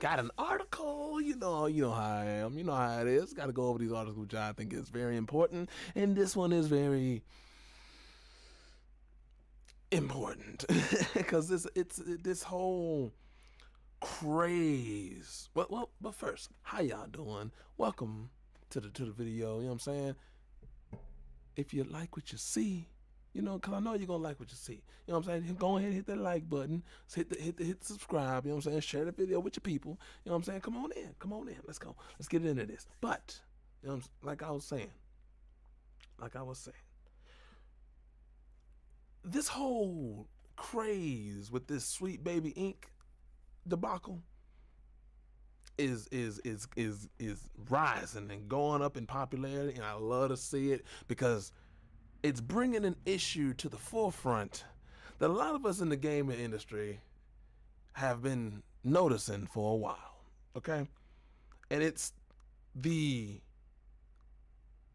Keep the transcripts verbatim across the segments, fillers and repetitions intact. got an article. You know, you know how I am. You know how it is. Got to go over these articles, which I think is very important. And this one is very important because this it's this whole craze. But well, but first, how y'all doing? Welcome to the to the video. You know what I'm saying? If you like what you see, you know, because I know you're going to like what you see. You know what I'm saying? Go ahead and hit that like button. Hit the, hit the, hit subscribe. You know what I'm saying? Share the video with your people. You know what I'm saying? Come on in. Come on in. Let's go. Let's get into this. But, you know, like I was saying, like I was saying, this whole craze with this Sweet Baby Incorporated debacle is is is is is rising and going up in popularity, and I love to see it because it's bringing an issue to the forefront that a lot of us in the gaming industry have been noticing for a while, okay? And it's the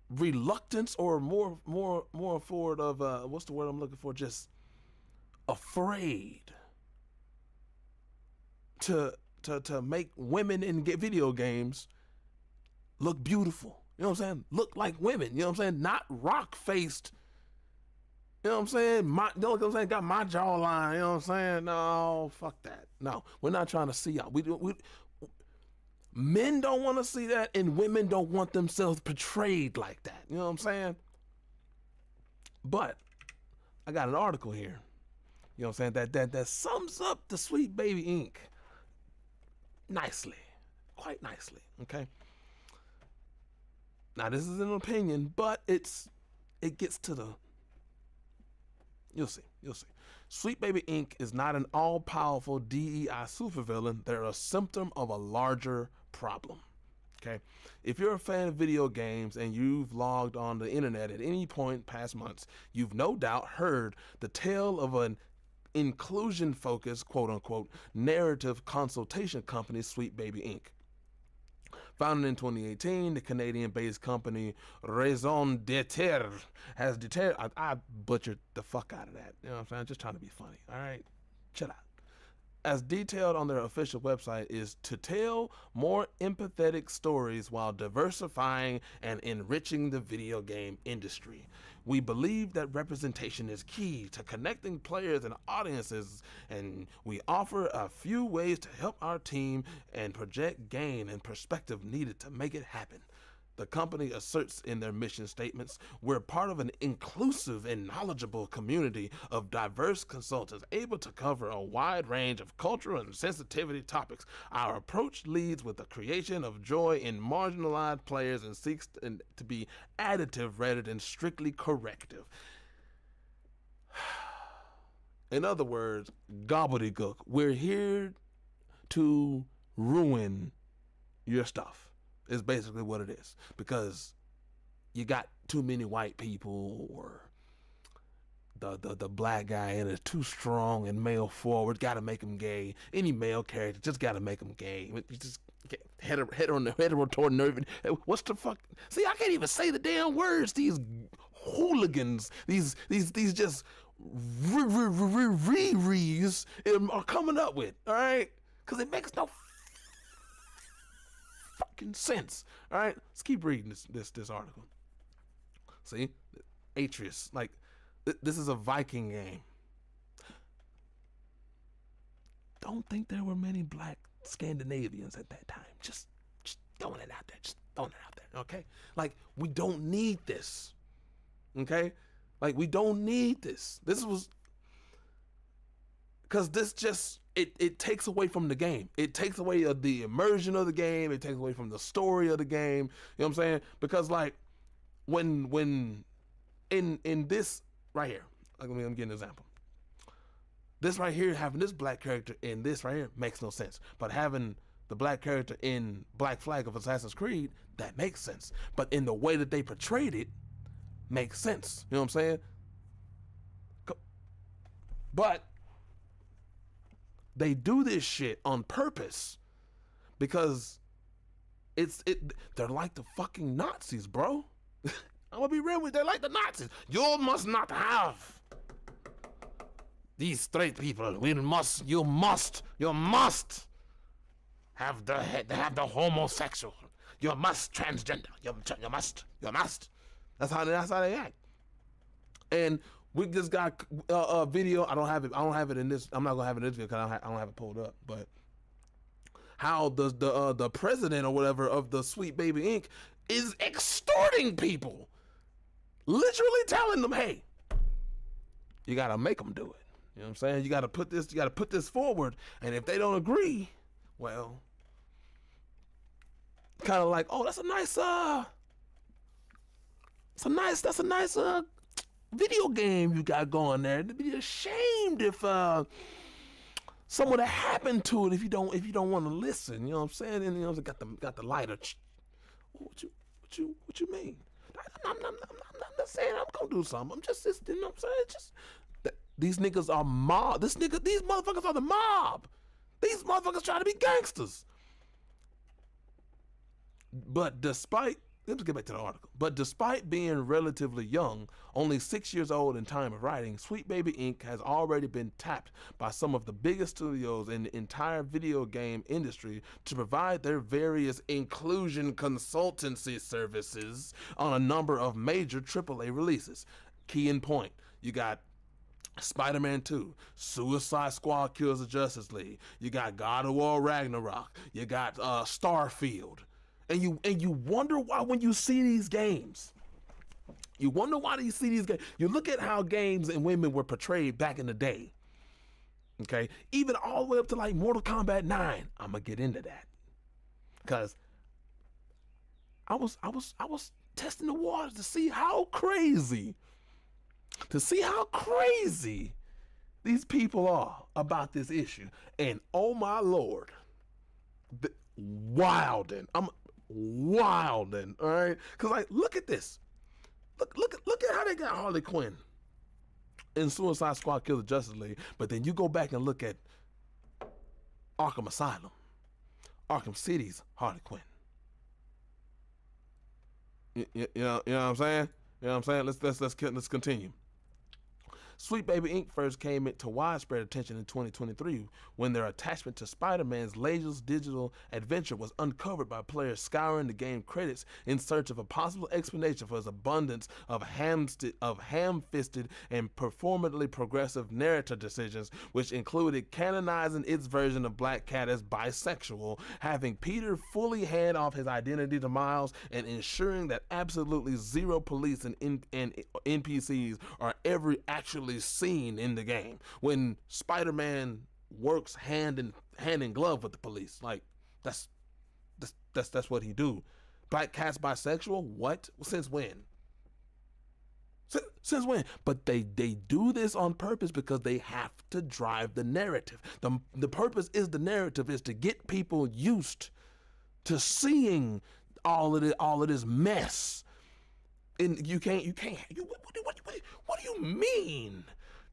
reluctance, or more more more forward of uh, what's the word I'm looking for? Just afraid to to to make women in video games look beautiful. You know what I'm saying? Look like women. You know what I'm saying? Not rock faced. You know what I'm saying? My, you know what I'm saying? Got my jawline. You know what I'm saying? No, fuck that. No, we're not trying to see y'all. We, we, men don't want to see that, and women don't want themselves portrayed like that. You know what I'm saying? But I got an article here. You know what I'm saying? That that that sums up the Sweet Baby Incorporated nicely, quite nicely. Okay. Now this is an opinion, but it's it gets to the. You'll see, you'll see. Sweet Baby Incorporated is not an all-powerful D E I supervillain. They're a symptom of a larger problem. Okay, if you're a fan of video games and you've logged on the internet at any point past months, you've no doubt heard the tale of an inclusion-focused, quote-unquote, narrative consultation company, Sweet Baby Incorporated. Founded in twenty eighteen, the Canadian-based company Raison d'Etre has deterred. I, I butchered the fuck out of that. You know what I'm saying? I'm just trying to be funny. All right? Chill out. As detailed on their official website, is to tell more empathetic stories while diversifying and enriching the video game industry. We believe that representation is key to connecting players and audiences, and we offer a few ways to help our team and project gain and perspective needed to make it happen. The company asserts in their mission statements, we're part of an inclusive and knowledgeable community of diverse consultants able to cover a wide range of cultural and sensitivity topics. Our approach leads with the creation of joy in marginalized players and seeks to be additive rather than strictly corrective. In other words, gobbledygook. We're here to ruin your stuff. Is basically what it is, because you got too many white people, or the the, the black guy and it's too strong and male forward. Got to make him gay. Any male character just got to make him gay. You just header header on the heteronormative. What's the fuck? See, I can't even say the damn words. These hooligans, these these these just re-re-re-re-re's are coming up with. All right, because it makes no fucking sense. All right, let's keep reading this this this article. See, Atreus, like th this is a Viking game. Don't think there were many black Scandinavians at that time. Just, just throwing it out there. Just throwing it out there. Okay, like we don't need this. Okay, like we don't need this. This was because this just. It, it takes away from the game. It takes away uh, the immersion of the game. It takes away from the story of the game. You know what I'm saying? Because like when when in in this right here, like let me, let me get an example. This right here, having this black character in this right here makes no sense. But having the black character in Black Flag of Assassin's Creed, that makes sense. But in the way that they portrayed it, makes sense. You know what I'm saying? But they do this shit on purpose because it's it. They're like the fucking Nazis, bro. I'm gonna be real with you. They're like the Nazis. You must not have these straight people. We must. You must. You must have the have the homosexual. You must transgender. You, you must. You must. That's how that's how they act. And we just got a, a video. I don't have it. I don't have it in this. I'm not gonna have it in this video because I don't have, I don't have it pulled up. But how does the uh, the president or whatever of the Sweet Baby Incorporated is extorting people, literally telling them, "Hey, you gotta make them do it." You know what I'm saying? You gotta put this. You gotta put this forward. And if they don't agree, well, kind of like, oh, that's a nice uh, it's a nice that's a nice uh. video game you got going there. It'd be ashamed if uh something happened to it if you don't if you don't want to listen. You know what I'm saying? And you know, got the got the lighter. What you what you what you mean? I'm, I'm, I'm, I'm not saying I'm gonna do something. I'm just, just you know what I'm saying? It's just that these niggas are mob. This nigga, these motherfuckers are the mob. These motherfuckers trying to be gangsters. But despite. Let's get back to the article. But despite being relatively young, only six years old in time of writing, Sweet Baby Incorporated has already been tapped by some of the biggest studios in the entire video game industry to provide their various inclusion consultancy services on a number of major triple A releases. Key in point, you got Spider-Man two, Suicide Squad Kills the Justice League, you got God of War Ragnarok, you got uh, Starfield. And you and you wonder why when you see these games, you wonder why do you see these games? You look at how games and women were portrayed back in the day, okay? Even all the way up to like Mortal Kombat nine. I'm gonna get into that because I was I was I was testing the waters to see how crazy, to see how crazy these people are about this issue. And oh my Lord, the, wildin'. I'm. Wilding, all right? Because, like, look at this. Look, look, look at how they got Harley Quinn in Suicide Squad Kill the Justice League. But then you go back and look at Arkham Asylum, Arkham City's Harley Quinn. You, you, you know, you know what I'm saying? You know what I'm saying? Let's let's let's let's continue. Sweet Baby Incorporated first came into widespread attention in twenty twenty-three when their attachment to Spider-Man's latest digital adventure was uncovered by players scouring the game credits in search of a possible explanation for its abundance of, of ham-fisted and performatively progressive narrative decisions, which included canonizing its version of Black Cat as bisexual, having Peter fully hand off his identity to Miles, and ensuring that absolutely zero police and, N and N P Cs are ever actually seen in the game when Spider-Man works hand in hand in glove with the police. Like that's that's that's, that's what he do. Black Cat's bisexual? What? Since when? Since, since when? But they they do this on purpose because they have to drive the narrative. The the purpose is the narrative is to get people used to seeing all of the all of this mess. And you can't you can't you what what what, what do you mean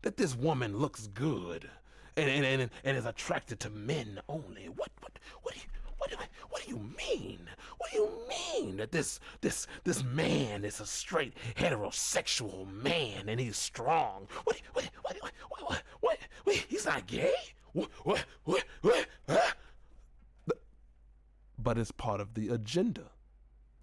that this woman looks good and and, and, and is attracted to men only? What what what do you what do, what do you mean? What do you mean that this this this man is a straight heterosexual man and he's strong? What what what what what, what, what he's not gay? What what what, what huh? But it's part of the agenda.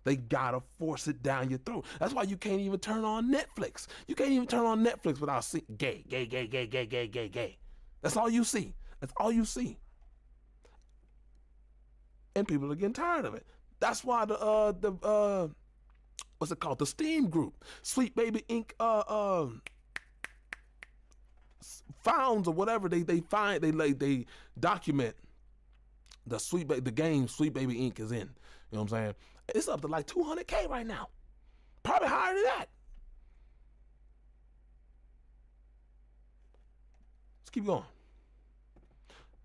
They gotta force it down your throat. That's why you can't even turn on Netflix. You can't even turn on Netflix without seeing gay, gay, gay, gay, gay, gay, gay, gay. That's all you see. That's all you see. And people are getting tired of it. That's why the uh the uh what's it called? The Steam group, Sweet Baby Incorporated. Uh um founds or whatever they they find they like they document the Sweet Baby the game Sweet Baby Incorporated is in. You know what I'm saying? It's up to like two hundred K right now. Probably higher than that. Let's keep going.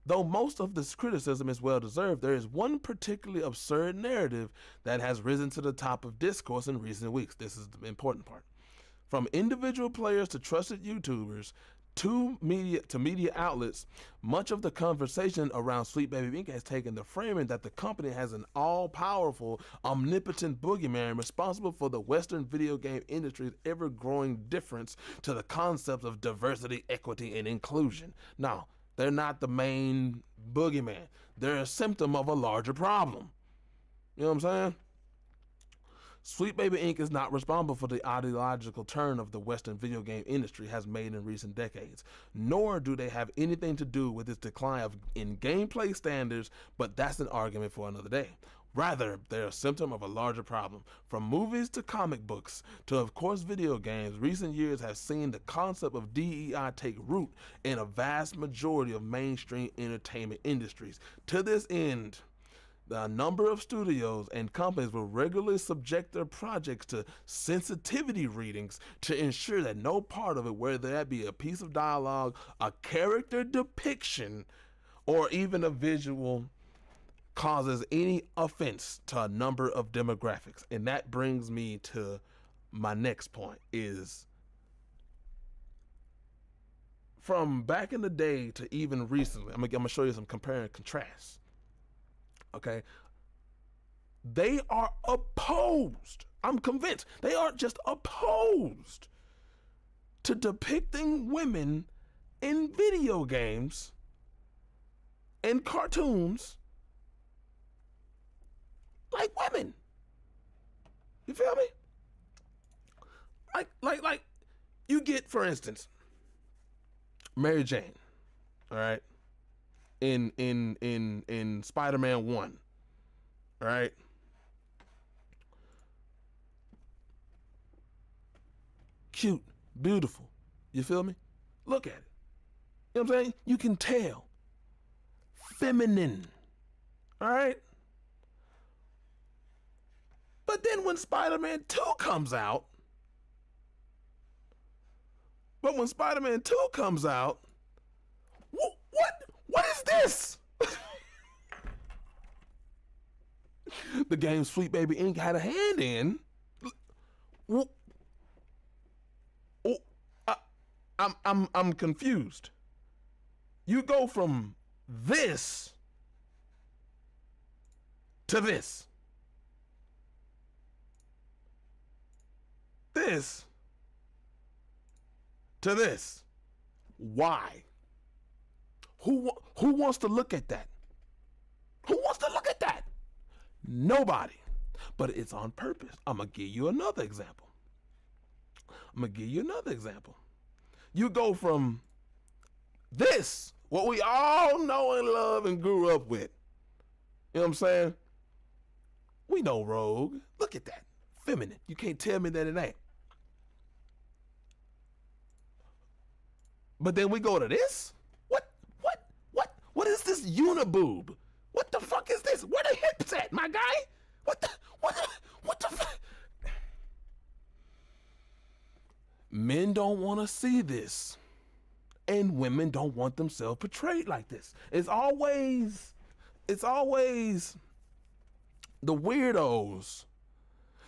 Though most of this criticism is well deserved, there is one particularly absurd narrative that has risen to the top of discourse in recent weeks. This is the important part. From individual players to trusted YouTubers, To media, to media outlets, much of the conversation around Sweet Baby Incorporated has taken the framing that the company has an all-powerful, omnipotent boogeyman responsible for the Western video game industry's ever-growing difference to the concepts of diversity, equity, and inclusion. Now, They're not the main boogeyman. They're a symptom of a larger problem. You know what I'm saying? Sweet Baby Incorporated is not responsible for the ideological turn of the Western video game industry has made in recent decades, nor do they have anything to do with its decline of, in gameplay standards, but that's an argument for another day. Rather, they're a symptom of a larger problem. From movies to comic books to, of course, video games, recent years have seen the concept of D E I take root in a vast majority of mainstream entertainment industries. To this end, the number of studios and companies will regularly subject their projects to sensitivity readings to ensure that no part of it, whether that be a piece of dialogue, a character depiction, or even a visual, causes any offense to a number of demographics. And that brings me to my next point, is from back in the day to even recently, I'm gonna show you some compare and contrast. Okay, they are opposed, I'm convinced, they are just opposed to depicting women in video games and cartoons like women. You feel me? Like, like, like, you get, for instance, Mary Jane, all right? in in in in Spider-Man one, all right? Cute, beautiful, you feel me? Look at it, you know what I'm saying? You can tell, feminine, all right? But then when Spider-Man two comes out, but when Spider-Man two comes out, wh what? What is this? The game Sweet Baby Incorporated had a hand in. Oh, I, I'm I'm I'm confused. You go from this to this. This to this. Why? Who who wants to look at that? Who wants to look at that? Nobody. But it's on purpose. I'm gonna give you another example. I'm gonna give you another example. You go from this, what we all know and love and grew up with. You know what I'm saying? We know Rogue. Look at that. Feminine. You can't tell me that it ain't. But then we go to this. What is this uniboob? What the fuck is this? Where the hips at, my guy? What the, what the, what the fuck? Men don't want to see this. And women don't want themselves portrayed like this. It's always, it's always the weirdos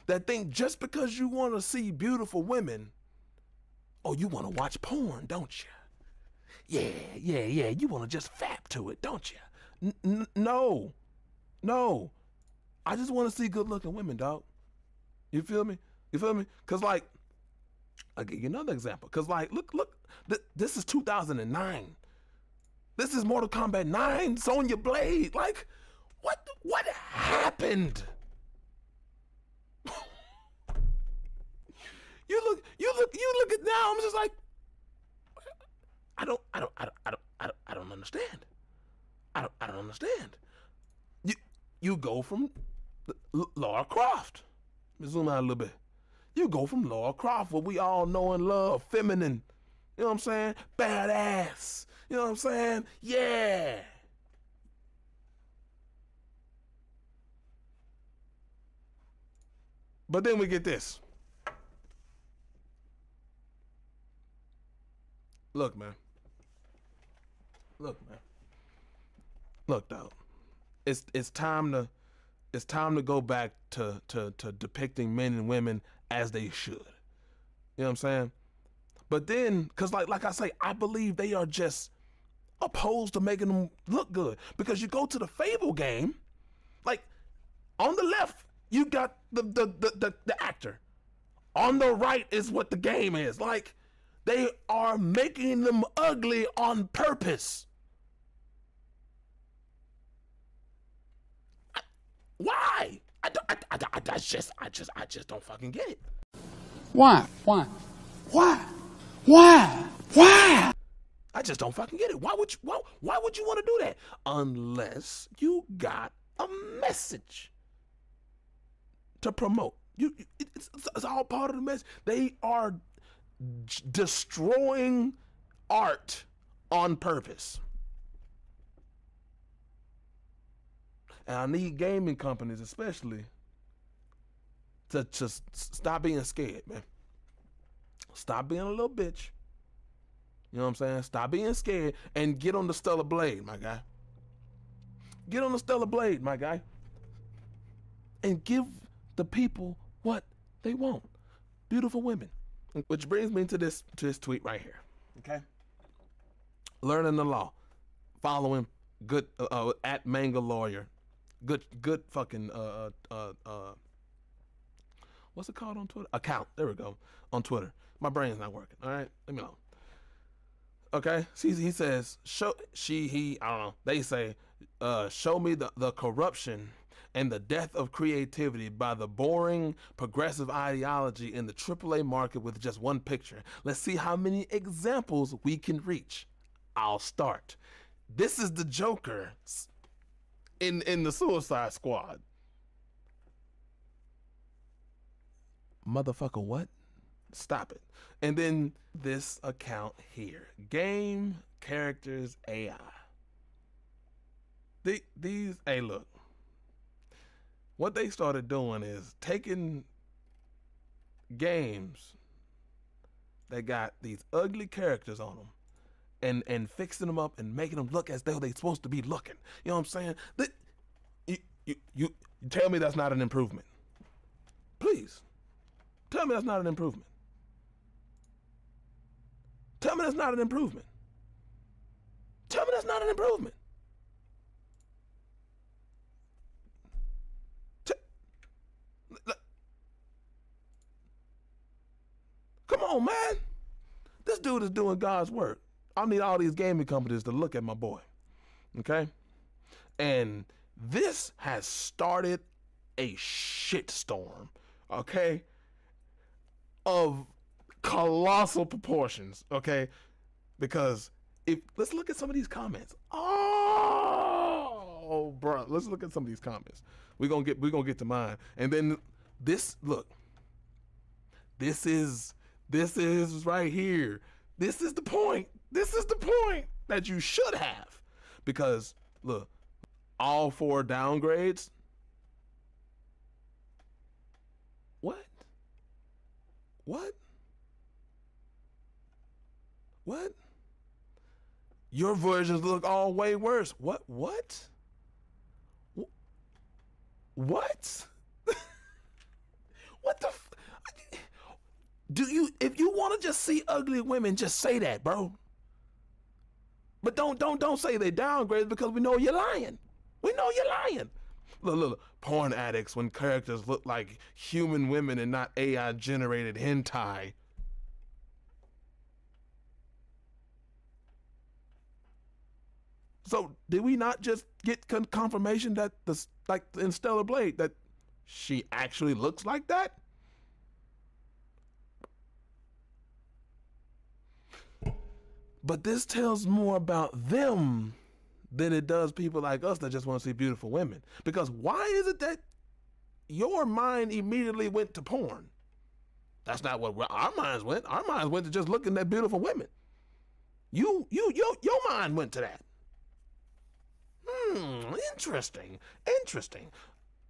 that think just because you want to see beautiful women, oh, you want to watch porn, don't you? Yeah, yeah, yeah. You want to just fap to it, don't you? N n no, no. I just want to see good-looking women, dog. You feel me? You feel me? Cause like, I'll give you another example. Cause like, look, look. Th this is two thousand nine. This is Mortal Kombat nine. Sonya Blade. Like, what? What happened? you look. You look. You look at now. I'm just like. I don't, I don't, I don't, I don't, I don't, I don't understand. I don't, I don't understand. You, you go from L Laura Croft. Let me zoom out a little bit. You go from Laura Croft, what we all know and love, feminine. You know what I'm saying? Badass. You know what I'm saying? Yeah. But then we get this. Look, man. Look, man. Look, dog. It's it's time to it's time to go back to, to to depicting men and women as they should. You know what I'm saying? But then, cause like like I say, I believe they are just opposed to making them look good. Because you go to the Fable game, like on the left you got the the the, the, the actor. On the right is what the game is. Like, they are making them ugly on purpose. Why? I, don't, I, I, I, I just, I just, I just don't fucking get it. Why? Why? Why? Why? Why? I just don't fucking get it. Why would you? Why, why would you want to do that? Unless you got a message to promote. You, it's, it's all part of the message. They are destroying art on purpose. And I need gaming companies, especially, to just stop being scared, man. Stop being a little bitch. You know what I'm saying? Stop being scared and get on the Stellar Blade, my guy. Get on the Stellar Blade, my guy. And give the people what they want. Beautiful women. Which brings me to this to this tweet right here. Okay. Learning the law. Following good uh, uh, at Manga Lawyer. Good good fucking uh uh uh what's it called on Twitter? Account. There we go. On Twitter. My brain's not working. All right. Let me know. Okay. See, he says, show she, he, I don't know. They say, uh, show me the, the corruption and the death of creativity by the boring progressive ideology in the triple A market with just one picture. Let's see how many examples we can reach. I'll start. This is the Joker in, in the Suicide Squad. Motherfucker, what? Stop it. And then this account here, game characters A I. The, these, hey, look, what they started doing is taking games that got these ugly characters on them and, and fixing them up and making them look as though they're supposed to be looking. You know what I'm saying? They, you, you, you tell me that's not an improvement. Please. Tell me that's not an improvement. Tell me that's not an improvement. Tell me that's not an improvement. T Come on, man. This dude is doing God's work. I need all these gaming companies to look at my boy. Okay? And this has started a shitstorm. Okay? Of colossal proportions, okay? Because if let's look at some of these comments. Oh, bro, let's look at some of these comments. We're gonna get we're gonna get to mine, and then this look. This is this is right here. This is the point. This is the point that you should have, because look, all four downgrades. What? What? What? Your versions look all way worse. What? What? What? What the f Do you, if you want to just see ugly women, just say that, bro. But don't, don't, don't say they downgraded, because we know you're lying. We know you're lying. Look, look, look, porn addicts when characters look like human women and not A I-generated hentai. So did we not just get con confirmation that, the, like in Stellar Blade, that she actually looks like that? But this tells more about them than it does people like us that just want to see beautiful women. Because why is it that your mind immediately went to porn? That's not what our minds went. Our minds went to just looking at beautiful women. You, you, your, your mind went to that. Hmm, interesting, interesting.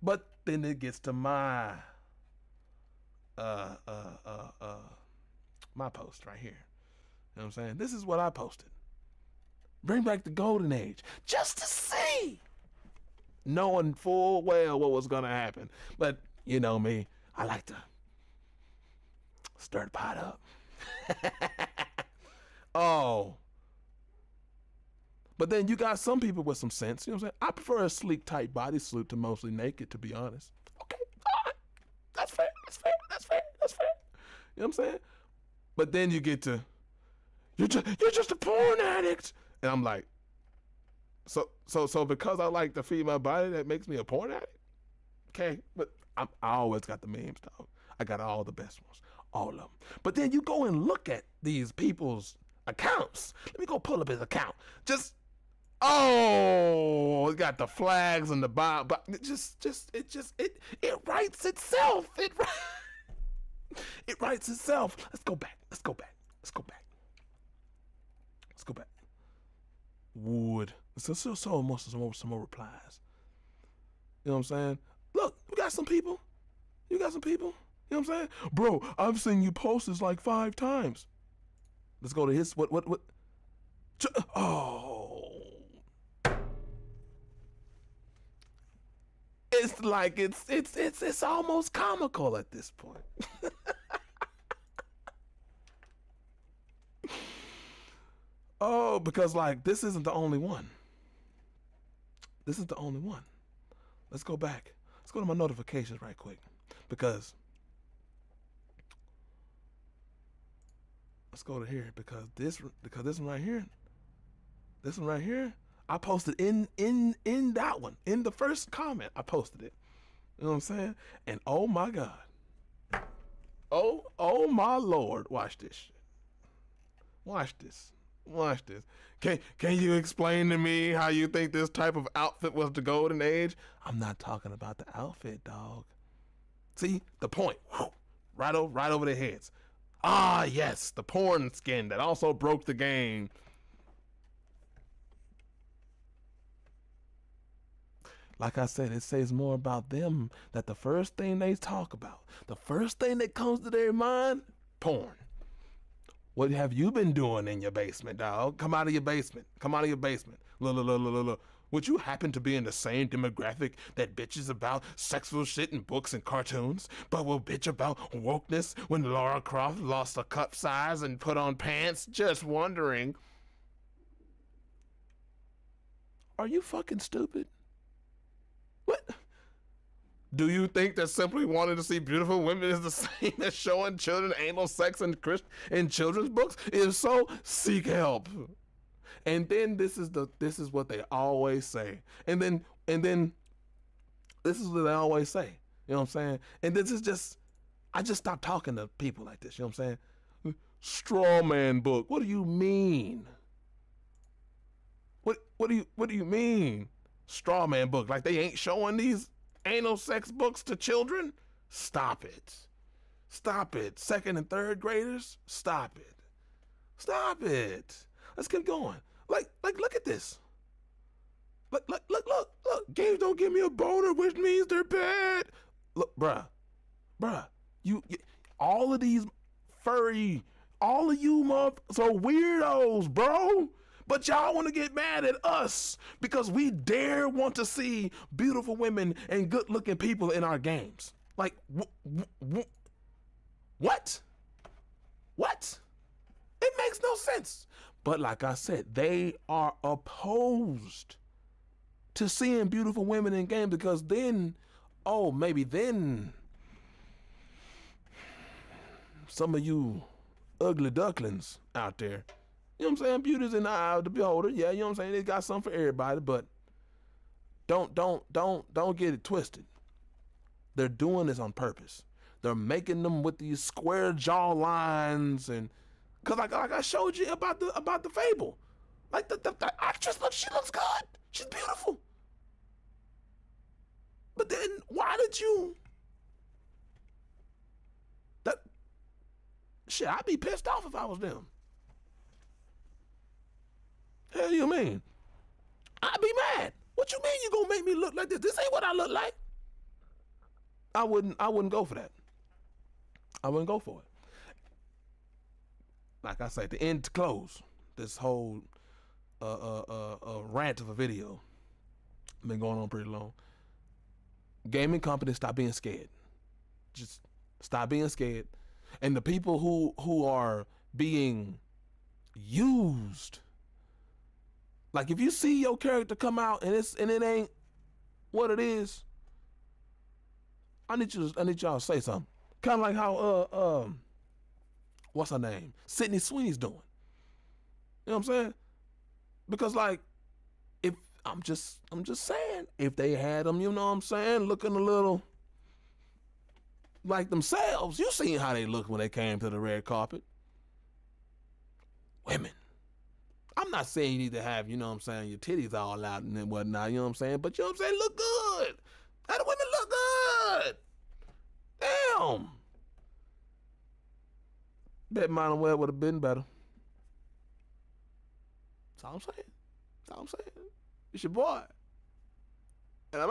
But then it gets to my, uh, uh, uh, uh, my post right here. You know what I'm saying? This is what I posted. Bring back the golden age, just to see, knowing full well what was gonna happen. But you know me, I like to stir the pot up. Oh. But then you got some people with some sense, you know what I'm saying? I prefer a sleek, tight bodysuit to mostly naked, to be honest. Okay, all right, that's fair, that's fair, that's fair, that's fair. You know what I'm saying? But then you get to, you're just, you're just a porn addict. And I'm like, so so so because I like the female body, that makes me a porn addict? Okay, but I'm, I always got the memes, dog. I got all the best ones, all of them. But then you go and look at these people's accounts. Let me go pull up his account. Just, oh, it got the flags and the bob. But it just, just, it just, it, it writes itself. It, it writes itself. Let's go back. Let's go back. Let's go back. Let's go back. Wood. So, so, so much, some more, some more replies. You know what I'm saying? Look, we got some people. You got some people. You know what I'm saying? Bro, I've seen you post this like five times. Let's go to his, what, what, what? Oh. It's like, it's, it's, it's, it's almost comical at this point. Oh, because like, this isn't the only one. This is the only one. Let's go back. Let's go to my notifications right quick, because let's go to here, because this because this one right here, this one right here, I posted in in in that one, in the first comment, I posted it. You know what I'm saying? And oh my God, oh oh my Lord, watch this shit. Watch this. Watch this. Can, can you explain to me how you think this type of outfit was the golden age? I'm not talking about the outfit, dog. See, the point. Right over, right over their heads. Ah, yes, the porn skin that also broke the game. Like I said, it says more about them that the first thing they talk about, the first thing that comes to their mind, porn. What have you been doing in your basement, dog? Come out of your basement. Come out of your basement. Look, look, look, look, look. Would you happen to be in the same demographic that bitches about sexual shit in books and cartoons, but will bitch about wokeness when Laura Croft lost a cup size and put on pants? Just wondering. Are you fucking stupid? What? Do you think that simply wanting to see beautiful women is the same as showing children anal sex in, Christ in children's books? If so, seek help. And then this is the this is what they always say. And then and then this is what they always say. You know what I'm saying? And this is just I just stopped talking to people like this. You know what I'm saying? Straw man book. What do you mean? What what do you what do you mean? Straw man book. Like they ain't showing these anal sex books to children? Stop it. Stop it. Second and third graders? Stop it. Stop it. Let's keep going. Like, like, look at this. Look, look, look, look, look. Games don't give me a boner, which means they're bad. Look, bruh, bruh, you, you all of these furry, all of you motherfuckers are weirdos, bro. But y'all want to get mad at us because we dare want to see beautiful women and good-looking people in our games. Like, wh wh wh what? What? It makes no sense. But like I said, they are opposed to seeing beautiful women in games because then, oh, maybe then some of you ugly ducklings out there, you know what I'm saying? Beauty's in the eye of the beholder. Yeah, you know what I'm saying? They got something for everybody, but don't, don't, don't, don't get it twisted. They're doing this on purpose. They're making them with these square jaw lines and, cause like, like I showed you about the, about the Fable. Like the, the, the actress, look, she looks good. She's beautiful. But then why did you, that, shit, I'd be pissed off if I was them. Hell you mean? I'd be mad. What you mean you gonna make me look like this? This ain't what I look like. I wouldn't I wouldn't go for that. I wouldn't go for it. Like I say, the end to close, this whole uh, uh, uh, uh, rant of a video been going on pretty long. Gaming companies, stop being scared. Just stop being scared. And the people who, who are being used, like if you see your character come out and it's and it ain't what it is, I need you to, I need y'all to say something. Kind of like how uh um what's her name? Sydney Sweeney's doing. You know what I'm saying? Because like if I'm just, I'm just saying, if they had them, you know what I'm saying, looking a little like themselves. You seen how they looked when they came to the red carpet. Women. I'm not saying you need to have, you know what I'm saying, your titties all out and whatnot, you know what I'm saying, but you know what I'm saying, look good. How the women look good. Damn. Bet mine and well would have been better. That's all I'm saying. That's all I'm saying. It's your boy. And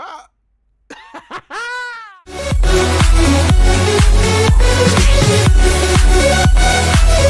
I'm out.